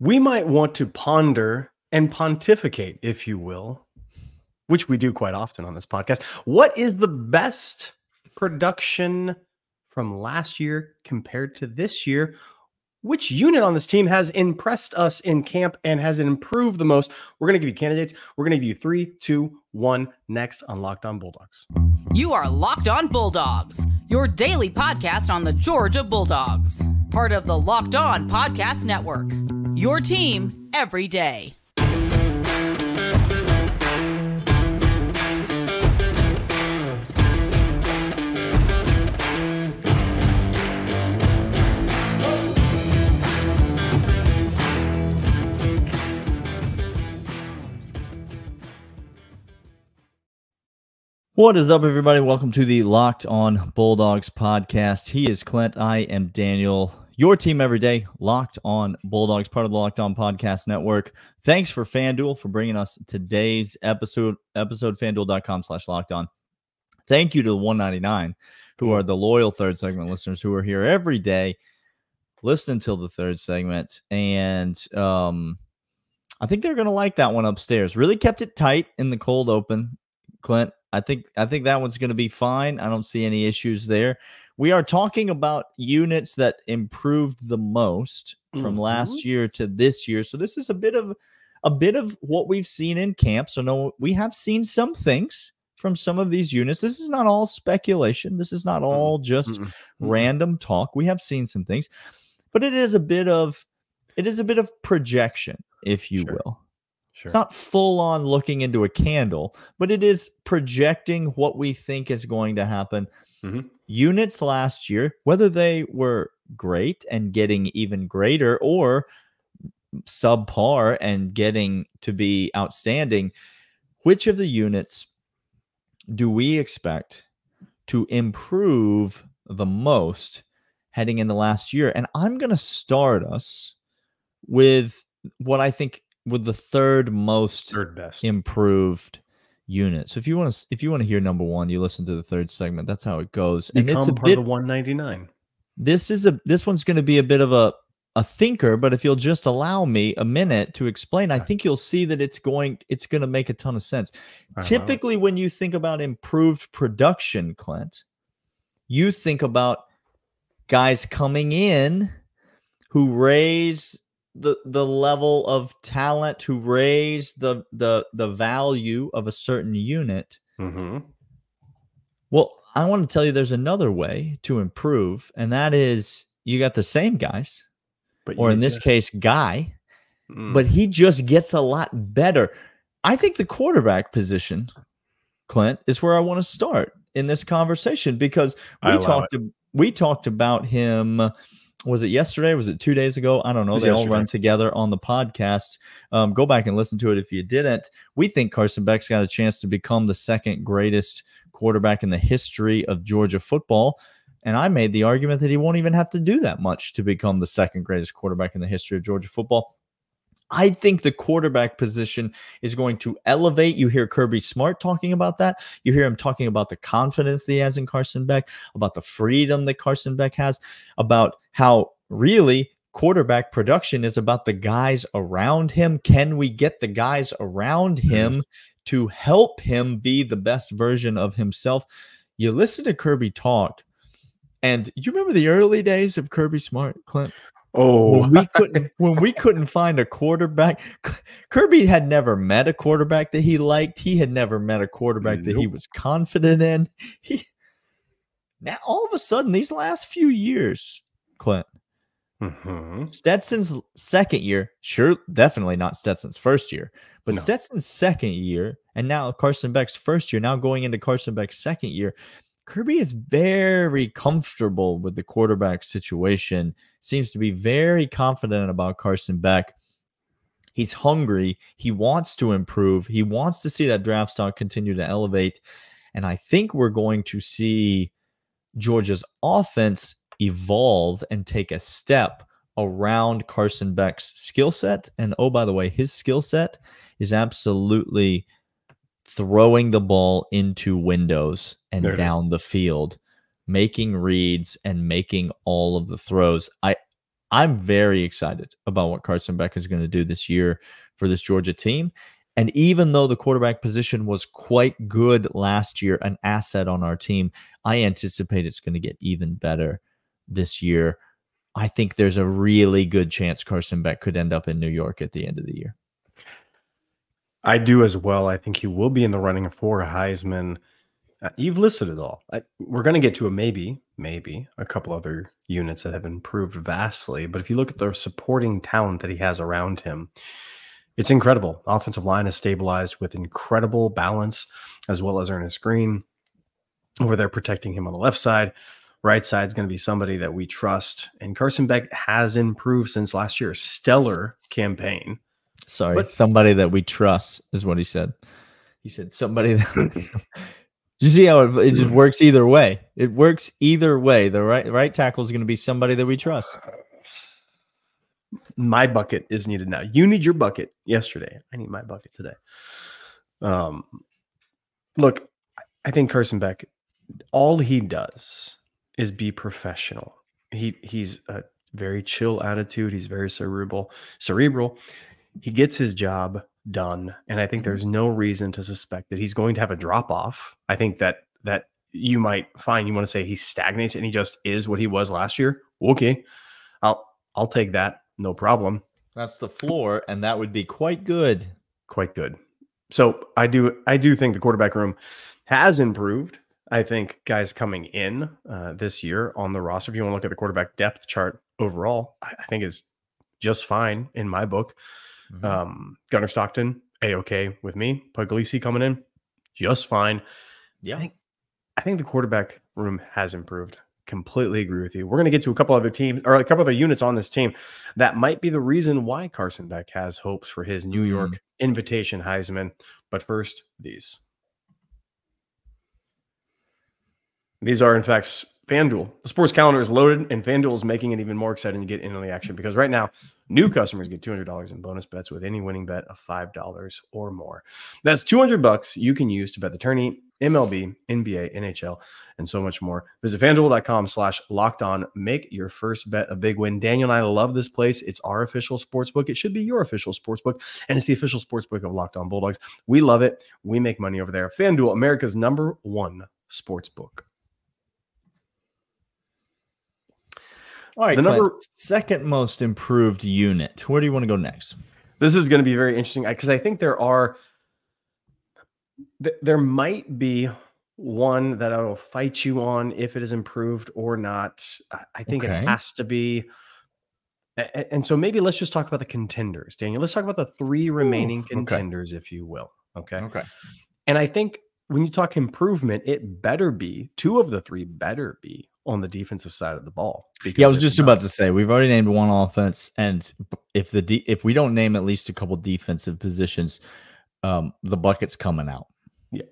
we might want to ponder and pontificate, if you will, which we do quite often on this podcast. What is the best production from last year compared to this year? Which unit on this team has impressed us in camp and has improved the most? We're going to give you candidates. We're going to give you 3, 2, 1 next on Locked On Bulldogs. You are Locked On Bulldogs, your daily podcast on the Georgia Bulldogs, part of the Locked On Podcast Network, your team every day. What is up, everybody? Welcome to the Locked On Bulldogs podcast. He is Clint. I am Daniel. Your team every day, Locked On Bulldogs, part of the Locked On Podcast Network. Thanks for FanDuel for bringing us today's episode FanDuel.com/LockedOn. Thank you to the 199 who are the loyal third segment listeners who are here every day. Listen until the third segment. And I think they're going to like that one upstairs. Really kept it tight in the cold open, Clint. I think that one's going to be fine. I don't see any issues there. We are talking about units that improved the most from last year to this year. So this is a bit of what we've seen in camp. So no, we have seen some things from some of these units. This is not all speculation. This is not all just random talk. We have seen some things, but it is a bit of projection, if you will. Sure. It's not full on looking into a candle, but it is projecting what we think is going to happen. Units last year, whether they were great and getting even greater or subpar and getting to be outstanding, which of the units do we expect to improve the most heading into last year? And I'm going to start us with what I think with the third best improved unit. So if you want to hear number one, you listen to the third segment. That's how it goes. And it's a part of 199. This one's going to be a bit of a thinker, but if you'll just allow me a minute to explain, I think you'll see that it's going to make a ton of sense. Typically, when you think about improved production, Clint, you think about guys coming in who raise the level of talent, who raise the value of a certain unit. Well, I want to tell you there's another way to improve, and that is you got the same guys, but he just gets a lot better. I think the quarterback position, Clint, is where I want to start in this conversation, because we talked about him. Was it yesterday? Was it 2 days ago? I don't know. They all run together on the podcast. Go back and listen to it if you didn't. We think Carson Beck's got a chance to become the second greatest quarterback in the history of Georgia football. And I made the argument that he won't even have to do that much to become the second greatest quarterback in the history of Georgia football. I think the quarterback position is going to elevate. You hear Kirby Smart talking about that. You hear him talking about the confidence that he has in Carson Beck, about the freedom that Carson Beck has, about how really quarterback production is about the guys around him. Can we get the guys around him to help him be the best version of himself? You listen to Kirby talk, and you remember the early days of Kirby Smart, Clint? Oh, when we couldn't find a quarterback. Kirby had never met a quarterback that he liked. He had never met a quarterback that he was confident in. Now all of a sudden, these last few years, Clint, Stetson's second year, sure, definitely not Stetson's first year, but Stetson's second year, and now Carson Beck's first year, now going into Carson Beck's second year, Kirby is very comfortable with the quarterback situation, seems to be very confident about Carson Beck. He's hungry. He wants to improve. He wants to see that draft stock continue to elevate. And I think we're going to see Georgia's offense evolve and take a step around Carson Beck's skill set. And oh, by the way, his skill set is absolutely throwing the ball into windows and down the field, making reads and making all of the throws. I I'm very excited about what Carson Beck is going to do this year for this Georgia team. And even though the quarterback position was quite good last year, an asset on our team, I anticipate it's going to get even better this year. I think there's a really good chance Carson Beck could end up in New York at the end of the year. I do as well. I think he will be in the running for a Heisman. You've listed it all. We're going to get to a maybe a couple other units that have improved vastly. But if you look at the supporting talent that he has around him, it's incredible. Offensive line is stabilized with incredible balance, as well as Ernest Green over there protecting him on the left side. Right side is going to be somebody that we trust. And Carson Beck has improved since last year's stellar campaign. Sorry, but somebody that we trust is what he said. He said somebody that... You see how it just works either way. It works either way. The right tackle is going to be somebody that we trust. My bucket is needed now. You need your bucket yesterday. I need my bucket today. Look, I think Carson Beck, all he does is be professional. He's a very chill attitude. He's very cerebral. He gets his job done. And I think there's no reason to suspect that he's going to have a drop off. I think that you might find you want to say he stagnates and he just is what he was last year. Okay. I'll take that. No problem. That's the floor, and that would be quite good. Quite good. So I do think the quarterback room has improved. I think guys coming in this year on the roster, if you want to look at the quarterback depth chart overall, I think is just fine in my book. Mm-hmm. Gunnar Stockton, A-okay with me. Puglisi coming in, just fine. Yeah, I think the quarterback room has improved. Completely agree with you. We're going to get to a couple other teams or a couple other units on this team that might be the reason why Carson Beck has hopes for his New York Invitation Heisman. But first, these are in fact FanDuel. The sports calendar is loaded, and FanDuel is making it even more exciting to get into the action, because right now new customers get $200 in bonus bets with any winning bet of $5 or more. That's $200 you can use to bet the tourney, MLB, NBA, NHL, and so much more. Visit FanDuel.com/LockedOn. Make your first bet a big win. Daniel and I love this place. It's our official sportsbook. It should be your official sportsbook, and it's the official sportsbook of Locked On Bulldogs. We love it. We make money over there. FanDuel, America's #1 sportsbook. All right, the second most improved unit. Where do you want to go next? This is going to be very interesting, because I think there might be one that I will fight you on if it is improved or not. I think it has to be. And so maybe let's just talk about the contenders, Daniel. Let's talk about the three remaining contenders, if you will. Okay. And I think when you talk improvement, it better be two of the three better be on the defensive side of the ball. Yeah, I was just about to say, we've already named one offense. And if we don't name at least a couple defensive positions, the bucket's coming out. Yeah.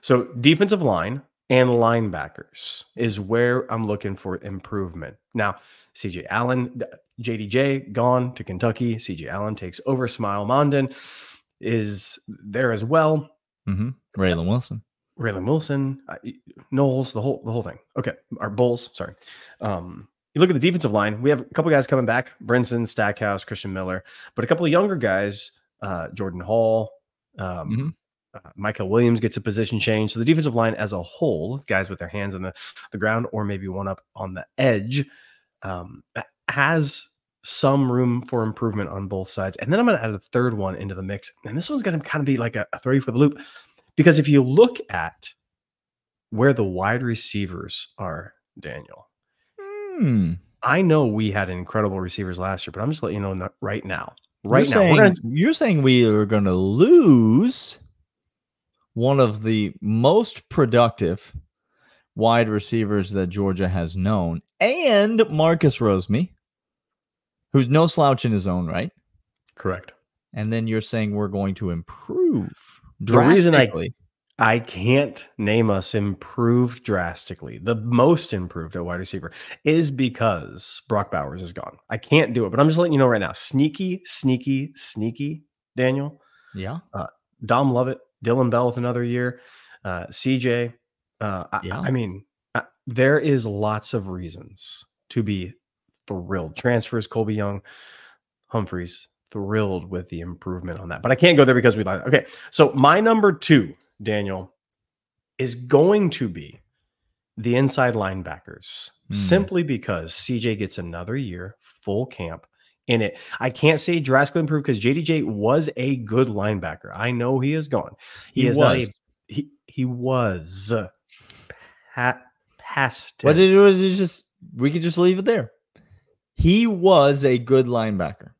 So defensive line and linebackers is where I'm looking for improvement. Now, CJ Allen, JDJ gone to Kentucky. CJ Allen takes over. Smael Mondon is there as well. Mm-hmm. Raylan Wilson, Knowles, the whole thing. Okay. Our Bulls. Sorry. You look at the defensive line. We have a couple guys coming back, Brinson, Stackhouse, Christian Miller, but a couple of younger guys, Jordan Hall, Michael Williams gets a position change. So the defensive line as a whole, guys with their hands on the ground or maybe one up on the edge, has some room for improvement on both sides. And then I'm going to add a third one into the mix. And this one's going to kind of be like a three for the loop, because if you look at where the wide receivers are, Daniel, I know we had incredible receivers last year, but I'm just letting you know right now. You're saying we are going to lose one of the most productive wide receivers that Georgia has known, and Marcus Rosemy, who's no slouch in his own right. Correct. And then you're saying we're going to improve drastically. I can't name us improved drastically. The most improved at wide receiver is because Brock Bowers is gone. I can't do it, but I'm just letting you know right now. Sneaky, Daniel. Yeah. Dom Lovett, Dylan Bell with another year. CJ. I mean, there is lots of reasons to be thrilled. Transfers, Colby Young, Humphreys, thrilled with the improvement on that. But I can't go there because we like it. Okay, so my number two, Daniel, is going to be the inside linebackers, simply because CJ gets another year, full camp in it. I can't say drastically improved because JDJ was a good linebacker. I know he is gone. He was past tense. What it was is just, we could just leave it there. He was a good linebacker.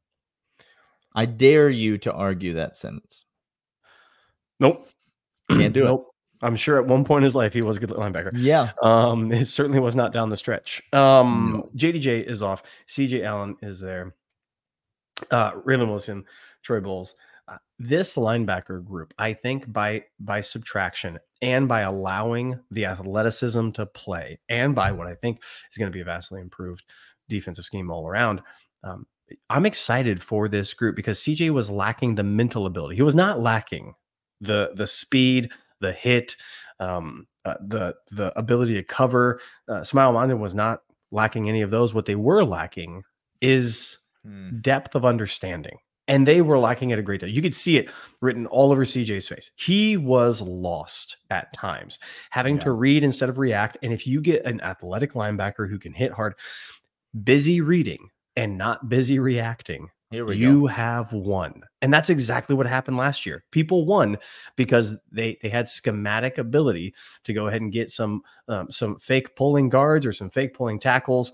I dare you to argue that sentence. Nope. Can't do it. I'm sure at one point in his life, he was a good linebacker. Yeah. It certainly was not down the stretch. JDJ is off. CJ Allen is there. Raylan Wilson, Troy Bowles. This linebacker group, I think by subtraction and by allowing the athleticism to play and by what I think is going to be a vastly improved defensive scheme all around, I'm excited for this group because CJ was lacking the mental ability. He was not lacking the speed, the hit, the ability to cover. Smael Mondon was not lacking any of those. What they were lacking is depth of understanding, and they were lacking it a great deal. You could see it written all over CJ's face. He was lost at times, having to read instead of react. And if you get an athletic linebacker who can hit hard, busy reading and not busy reacting, you have won. And that's exactly what happened last year. People won because they had schematic ability to go ahead and get some fake pulling guards or some fake pulling tackles,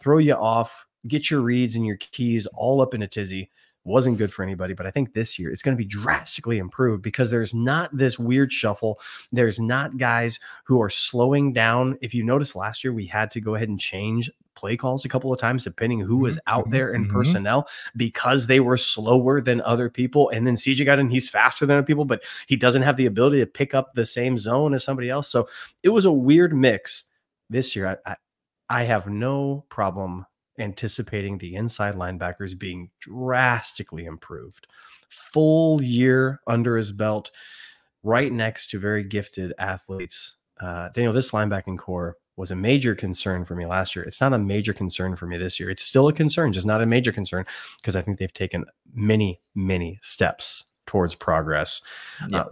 throw you off, get your reads and your keys all up in a tizzy. Wasn't good for anybody, but I think this year it's going to be drastically improved because there's not this weird shuffle. There's not guys who are slowing down. If you notice last year, we had to go ahead and change play calls a couple of times, depending who was out there in personnel because they were slower than other people. And then CJ got in, he's faster than other people, but he doesn't have the ability to pick up the same zone as somebody else. So it was a weird mix this year. I have no problem anticipating the inside linebackers being drastically improved. Full year under his belt, right next to very gifted athletes. Daniel, this linebacking core was a major concern for me last year. It's not a major concern for me this year. It's still a concern, just not a major concern, because I think they've taken many, many steps towards progress.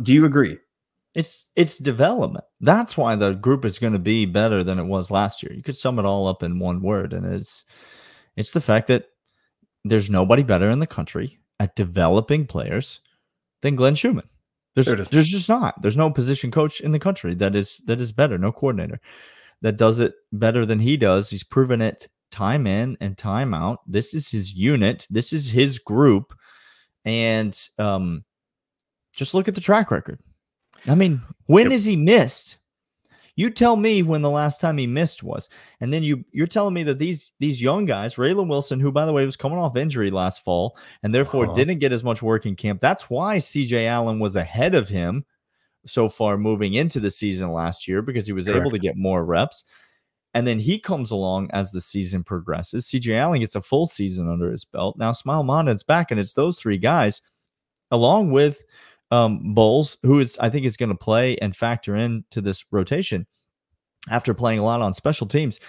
Do you agree? It's development. That's why the group is going to be better than it was last year. You could sum it all up in one word, and it's the fact that there's nobody better in the country at developing players than Glenn Schumann. There's just not. There's no position coach in the country that is better, no coordinator that does it better than he does. He's proven it time in and time out. This is his unit. This is his group. And just look at the track record. I mean, when is he missed? You tell me when the last time he missed was. And then you're telling me that these young guys, Raylan Wilson, who, by the way, was coming off injury last fall and therefore didn't get as much work in camp. That's why CJ Allen was ahead of him so far moving into the season last year, because he was able to get more reps. And then he comes along as the season progresses. CJ Allen gets a full season under his belt. Now Smael Mondon's back, and it's those three guys along with Bowles, who is, I think, is going to play and factor into this rotation after playing a lot on special teams.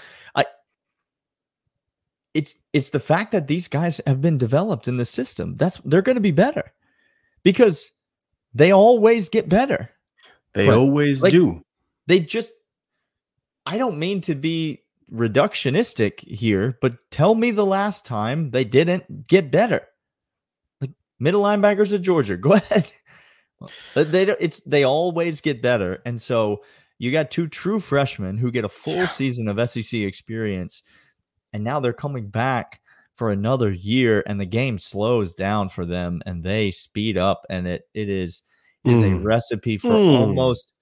It's the fact that these guys have been developed in the system. They're going to be better because they always get better. They always do. They just, I don't mean to be reductionistic here, but tell me the last time they didn't get better. Like middle linebackers of Georgia, go ahead. They always get better. And so you got two true freshmen who get a full season of SEC experience, and now they're coming back for another year, and the game slows down for them and they speed up, and it is a recipe for almost,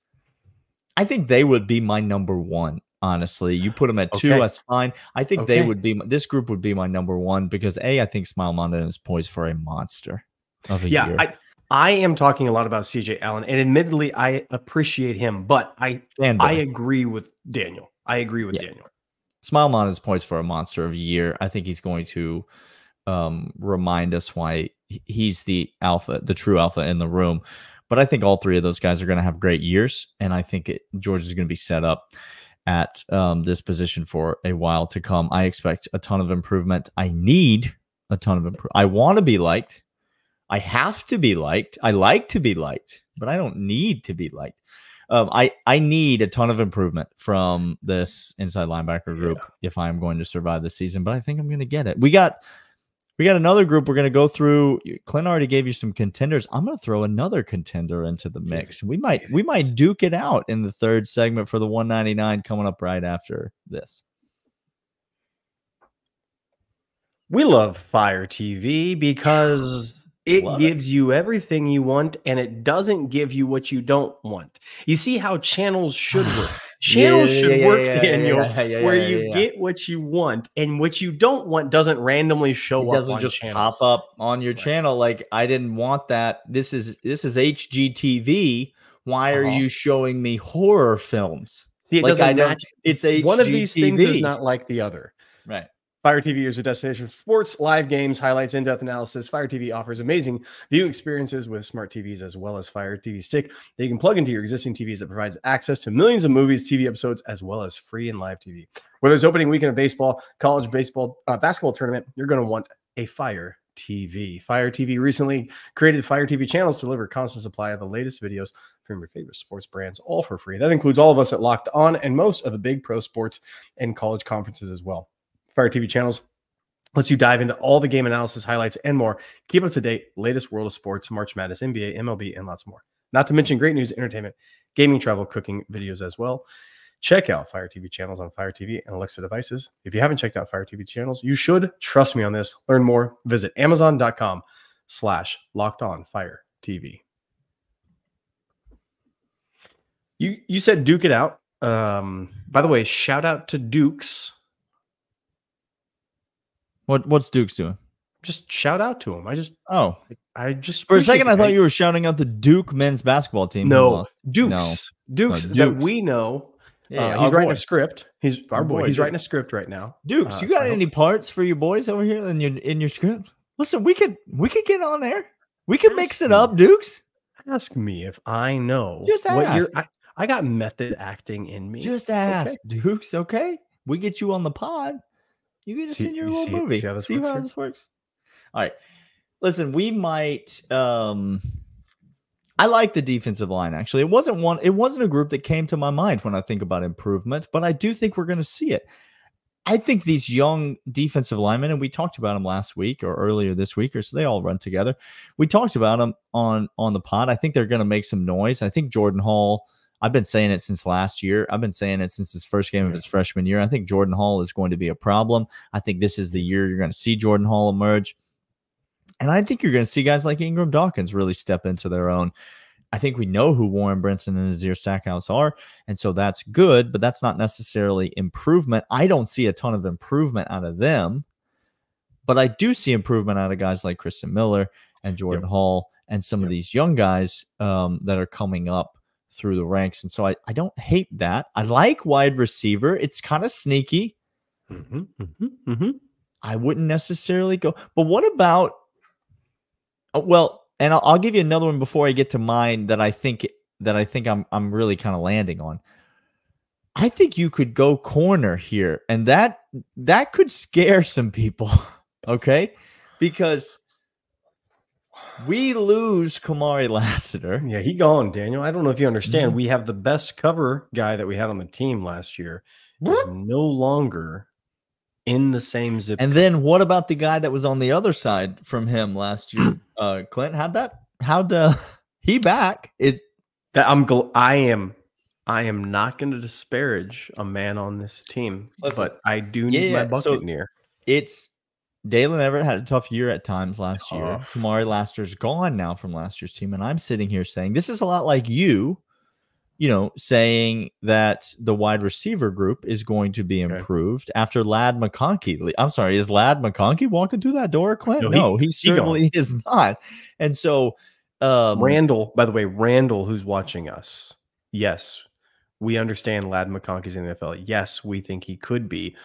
I think they would be my number one. Honestly, you put them at two, that's fine. I think they would be, this group would be my number one, because I think Smael Mondon is poised for a monster of a year. I am talking a lot about CJ Allen, and admittedly, I appreciate him, but I agree with Daniel. I agree with Daniel. Smael Mondon is poised for a monster of a year. I think he's going to remind us why he's the alpha, the true alpha in the room. But I think all three of those guys are going to have great years, and I think Georgia's going to be set up at this position for a while to come. I expect a ton of improvement. I need a ton of improvement. I want to be liked. I have to be liked. I like to be liked, but I don't need to be liked. I need a ton of improvement from this inside linebacker group if I'm going to survive this season, but I think I'm going to get it. We got another group we're going to go through. Clint already gave you some contenders. I'm going to throw another contender into the mix. We might duke it out in the third segment for the 199 coming up right after this. We love Fire TV because it gives you everything you want, and it doesn't give you what you don't want. You see how channels should work. Channels should work, Daniel, where you get what you want, and what you don't want doesn't randomly show up. It doesn't just pop up on your channel like, I didn't want that. This is HGTV. Why are you showing me horror films? See, it doesn't match. It's HGTV. One of these things is not like the other. Right. Fire TV is a destination for sports, live games, highlights, in-depth analysis. Fire TV offers amazing view experiences with smart TVs as well as Fire TV Stick that you can plug into your existing TVs that provides access to millions of movies, TV episodes, as well as free and live TV. Whether it's opening weekend of baseball, college baseball, basketball tournament, you're going to want a Fire TV. Fire TV recently created Fire TV channels to deliver a constant supply of the latest videos from your favorite sports brands, all for free. That includes all of us at Locked On and most of the big pro sports and college conferences as well. Fire TV channels lets you dive into all the game analysis, highlights, and more. Keep up to date, latest world of sports, March Madness, NBA, MLB, and lots more. Not to mention great news, entertainment, gaming, travel, cooking videos as well. Check out Fire TV channels on Fire TV and Alexa devices. If you haven't checked out Fire TV channels, you should. Trust me on this. Learn more. Visit Amazon.com/LockedOnFireTV. You said duke it out. By the way, shout out to Dukes. What's Dukes doing? Just shout out to him. I just for a second I thought you were shouting out the Duke men's basketball team. No, Dukes that we know. Yeah, he's writing a script. He's our boy. He's writing a script right now. Dukes, you got any parts for your boys over here in your script? Listen, we could get on there. We could mix it up, Dukes. Ask me if I know. Just ask. I got method acting in me. Just ask, Dukes. Okay, we get you on the pod. You get to see your little movie. See how this works. All right. Listen, we might I like the defensive line, actually. It wasn't a group that came to my mind when I think about improvement, but I do think we're going to see it. I think these young defensive linemen, and we talked about them last week or earlier this week, or so they all run together. We talked about them on the pod. I think they're going to make some noise. I think Jordan Hall, I've been saying it since last year. I've been saying it since his first game of his freshman year. I think Jordan Hall is going to be a problem. I think this is the year you're going to see Jordan Hall emerge. And I think you're going to see guys like Ingram Dawkins really step into their own. I think we know who Warren Brinson and Xavier Stackhouse are, and so that's good, but that's not necessarily improvement. I don't see a ton of improvement out of them, but I do see improvement out of guys like Christian Miller and Jordan Hall and some of these young guys that are coming up through the ranks. And so I don't hate that. I like wide receiver. It's kind of sneaky. I wouldn't necessarily go. But what about, well, and I'll give you another one before I get to mine that I think I'm really kind of landing on. I think you could go corner here, and that could scare some people. Okay? Because we lose Kamari Lassiter. Yeah, he gone, Daniel. I don't know if you understand. We have the best cover guy that we had on the team last year. He's no longer in the same zip. And then what about the guy that was on the other side from him last year? Clint, how'd he back? Is that I am not going to disparage a man on this team, but I do need my buccaneer. So it's Dalen Everett had a tough year at times last year. Kamari Lassiter's gone now from last year's team, and I'm sitting here saying this is a lot like you know, saying that the wide receiver group is going to be improved after Ladd McConkey. I'm sorry, is Ladd McConkey walking through that door, Clint? No, he certainly is not. And so Randall, by the way, who's watching us, yes, we understand Ladd McConkey's in the NFL. Yes, we think he could be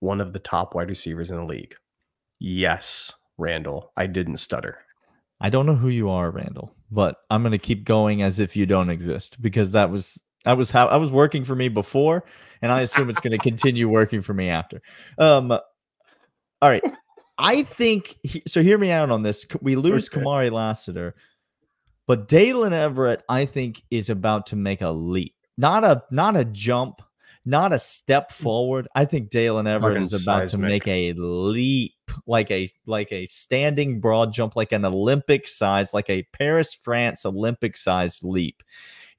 one of the top wide receivers in the league. Yes, Randall. I didn't stutter. I don't know who you are, Randall, but I'm going to keep going as if you don't exist, because that was I was working for me before, and I assume it's going to continue working for me after. All right. I think so. Hear me out on this. We lose Kamari Lassiter, but Dalen Everett, I think, is about to make a leap, not a jump, not a step forward. I think Dalen Everett is about to make a leap, like a standing broad jump, like an Olympic size, like a Paris, France Olympic size leap,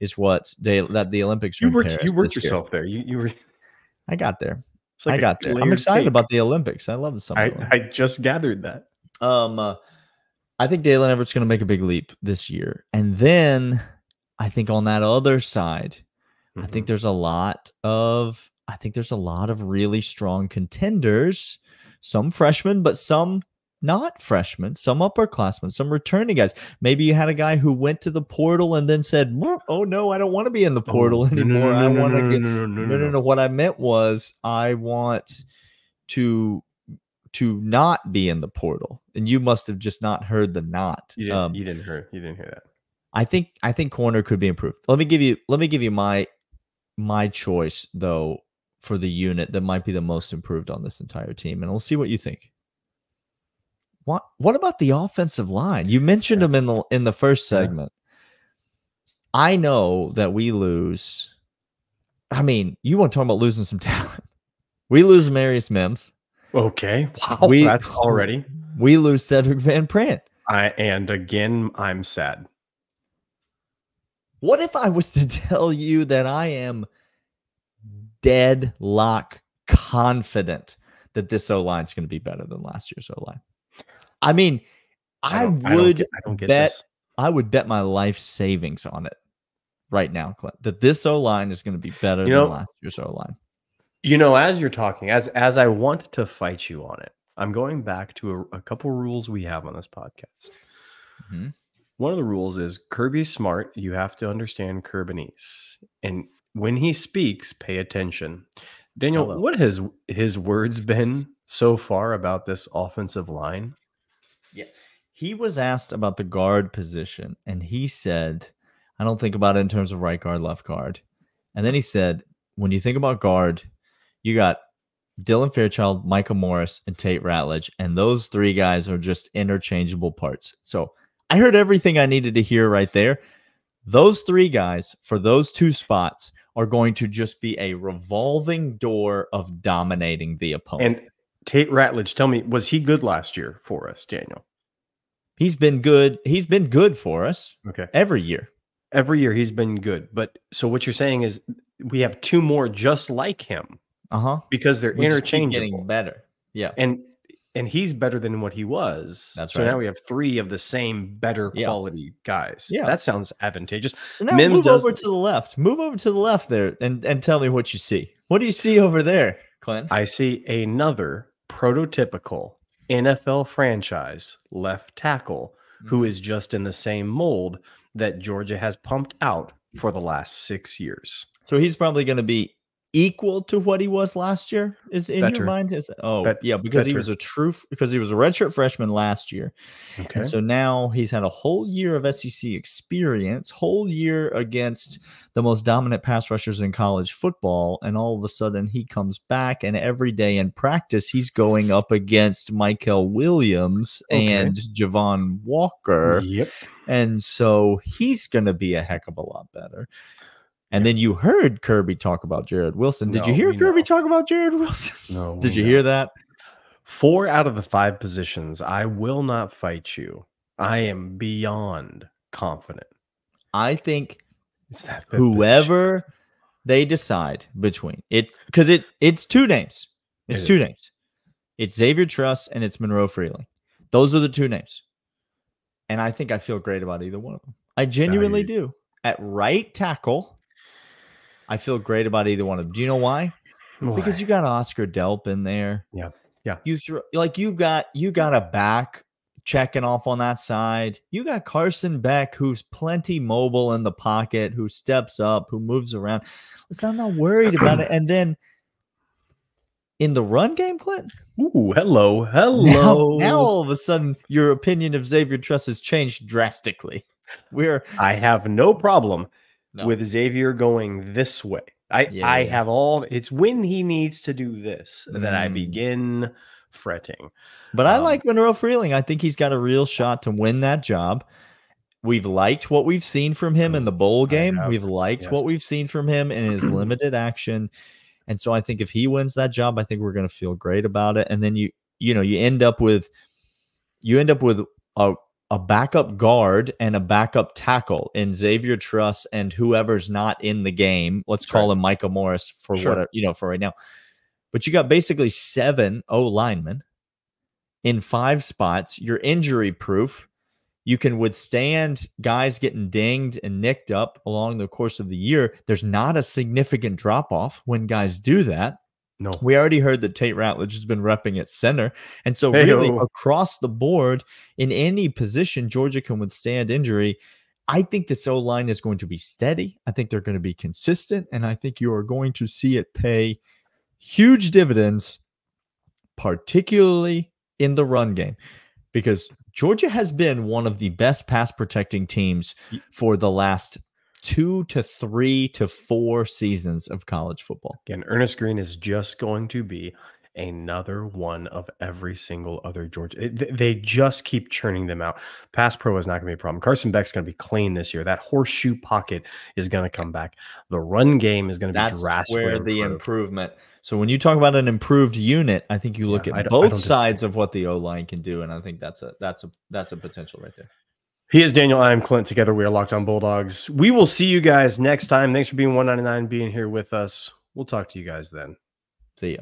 is what the Olympics. You worked yourself there. I got there. Like I got there. I'm excited about the Olympics. I love the summer. I just gathered that. I think Dalen Everett's going to make a big leap this year. And then I think on that other side, I think there's a lot of really strong contenders, some freshmen, but some not freshmen, some upperclassmen, some returning guys. Maybe you had a guy who went to the portal and then said, oh no, I don't want to be in the portal anymore. I want to get no. What I meant was I want to not be in the portal. And you must have just not heard the not. You didn't hear that. I think corner could be improved. Let me give you my choice though for the unit that might be the most improved on this entire team, and we'll see what you think. What about the offensive line? You mentioned them in the first segment. Yeah. I know that we lose. I mean, you want to talk about losing some talent? We lose Marius Mims. Okay, wow, that's already. We lose Cedric Van Prant. And again, I'm sad. What if I was to tell you that I am deadlock confident that this O-line is going to be better than last year's O-line? I mean, I would bet my life savings on it right now, Clint, that this O-line is going to be better than last year's O-line. You know, as you're talking, as I want to fight you on it, I'm going back to a couple rules we have on this podcast. Mm-hmm. One of the rules is Kirby Smart. You have to understand Kirbanese, and when he speaks, pay attention. Daniel, what has his words been so far about this offensive line? Yeah, he was asked about the guard position, and he said, I don't think about it in terms of right guard, left guard. And then he said, when you think about guard, you got Dylan Fairchild, Micah Morris, and Tate Rattledge, and those three guys are just interchangeable parts. So I heard everything I needed to hear right there. Those three guys for those two spots are going to just be a revolving door of dominating the opponent. And Tate Rattledge, tell me, was he good last year for us, Daniel? He's been good. He's been good for us. Okay. Every year. Every year he's been good. But so what you're saying is we have two more just like him. Uh-huh. Because they're interchangeable. Getting better. Yeah. And he's better than what he was. That's right. So now we have three of the same better quality guys. Yeah. That sounds advantageous. So now Mims move over to the left. Move over to the left there and tell me what you see. What do you see over there, Clint? I see another prototypical NFL franchise left tackle who is just in the same mold that Georgia has pumped out for the last 6 years. So he's probably going to be equal to what he was last year, is in your mind? Because he was a redshirt freshman last year. Okay. And so now he's had a whole year of SEC experience, whole year against the most dominant pass rushers in college football, and all of a sudden he comes back, and every day in practice he's going up against Michael Williams and Javon Walker. Yep. And so he's going to be a heck of a lot better. And then you heard Kirby talk about Jared Wilson. Did you hear Kirby talk about Jared Wilson? No. Did you hear that? 4 out of the 5 positions, I will not fight you. I am beyond confident. I think whoever they decide between it, because it's two names. It's Xavier Truss and it's Monroe Freeling. Those are the two names. And I think I feel great about either one of them. I genuinely do. At right tackle, I feel great about either one of them. Do you know why? Because you got Oscar Delp in there. Yeah, yeah. You got a back checking off on that side. You got Carson Beck, who's plenty mobile in the pocket, who steps up, who moves around. So I'm not worried about it. And then in the run game, Clint. Ooh, hello. Now all of a sudden, your opinion of Xavier Truss has changed drastically. I have no problem with Xavier going this way. I have all, it's when he needs to do this that I begin fretting. But I like Monroe Freeling. I think he's got a real shot to win that job. We've liked what we've seen from him in the bowl game. We've liked what we've seen from him in his limited action. And so I think if he wins that job, I think we're going to feel great about it. And then you end up with, a backup guard and a backup tackle in Xavier Truss and whoever's not in the game. Let's call him Micah Morris for what, for right now. But you got basically 7 O-linemen in 5 spots. You're injury proof. You can withstand guys getting dinged and nicked up along the course of the year. There's not a significant drop off when guys do that. No, we already heard that Tate Rattledge has been repping at center. And so really across the board in any position, Georgia can withstand injury. I think this O-line is going to be steady. I think they're going to be consistent. And I think you are going to see it pay huge dividends, particularly in the run game, because Georgia has been one of the best pass protecting teams for the last 2 to 3 to 4 seasons of college football. Again, Ernest Green is just going to be another one of every single other Georgia. They just keep churning them out. Pass pro is not going to be a problem. Carson Beck's going to be clean this year. That horseshoe pocket is going to come back. The run game is going to be drastically where the improvement. So when you talk about an improved unit, I think you look at both sides of what the O-line can do, and I think that's a potential right there. He is Daniel. I am Clint. Together we are Locked On Bulldogs. We will see you guys next time. Thanks for being 199, being here with us. We'll talk to you guys then. See ya.